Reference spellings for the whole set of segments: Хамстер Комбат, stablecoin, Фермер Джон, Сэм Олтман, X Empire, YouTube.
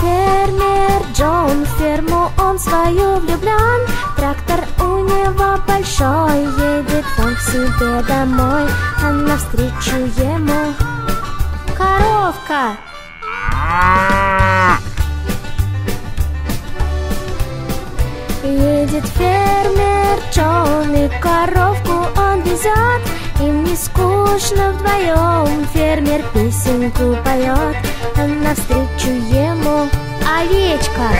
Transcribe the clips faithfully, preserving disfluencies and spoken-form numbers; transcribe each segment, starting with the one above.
Фермер Джон, в ферму он свою влюблен. Трактор у него большой, едет он к себе домой, а навстречу ему коровка. Едет фермер Джон, и коровку он везет. Им не скучно вдвоем, фермер песенку поет, а навстречу ему овечка,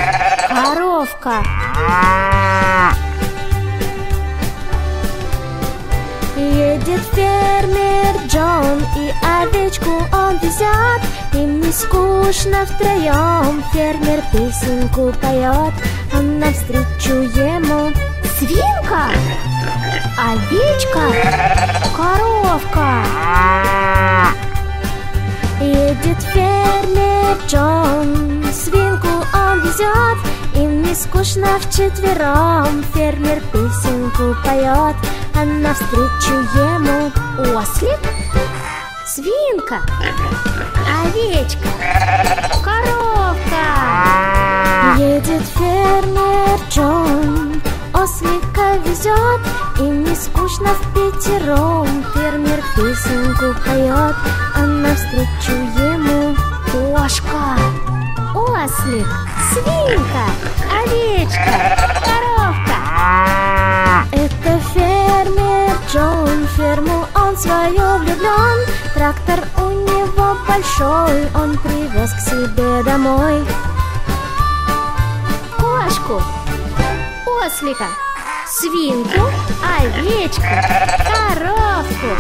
коровка. Едет фермер Джон, и овечку он везет. Им не скучно втроем, фермер песенку поет, а навстречу ему свинка, овечка, коровка. Едет фермер Джон, свинку он везет. Им не скучно вчетвером, фермер песенку поет, а навстречу ему ослик, свинка, овечка, коровка. Едет фермер Джон, ослика везет. Им не скучно впятером, фермер песенку поет, а навстречу ему кошка, ослик, свинка, овечка, коровка. Это фермер Джон, в ферму он свою влюблен. Трактор у него большой, он привез к себе домой кошку, ослика, свинку, овечку, коровку.